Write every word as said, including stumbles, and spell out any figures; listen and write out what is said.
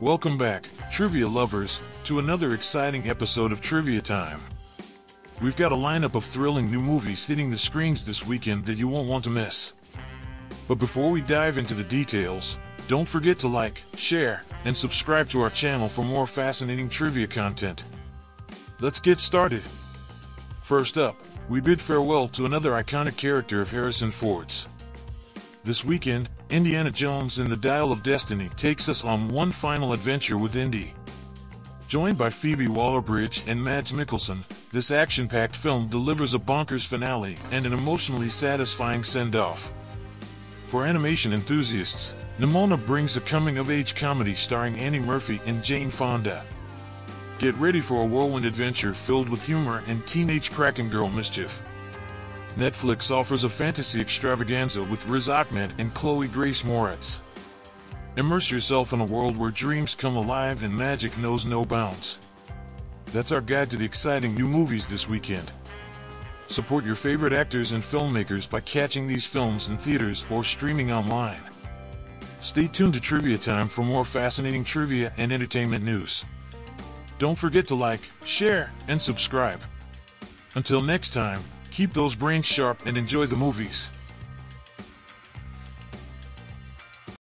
Welcome back, trivia lovers, to another exciting episode of Trivia Time. We've got a lineup of thrilling new movies hitting the screens this weekend that you won't want to miss. But before we dive into the details, don't forget to like, share, and subscribe to our channel for more fascinating trivia content. Let's get started. First up, we bid farewell to another iconic character of Harrison Ford's. This weekend, Indiana Jones and the Dial of Destiny takes us on one final adventure with Indy. Joined by Phoebe Waller-Bridge and Mads Mikkelsen, this action-packed film delivers a bonkers finale and an emotionally satisfying send-off. For animation enthusiasts, Nimona brings a coming-of-age comedy starring Annie Murphy and Jane Fonda. Get ready for a whirlwind adventure filled with humor and teenage crackin' girl mischief. Netflix offers a fantasy extravaganza with Riz Ahmed and Chloë Grace Moretz. Immerse yourself in a world where dreams come alive and magic knows no bounds. That's our guide to the exciting new movies this weekend. Support your favorite actors and filmmakers by catching these films in theaters or streaming online. Stay tuned to Trivia Time for more fascinating trivia and entertainment news. Don't forget to like, share, and subscribe. Until next time, keep those brains sharp and enjoy the movies.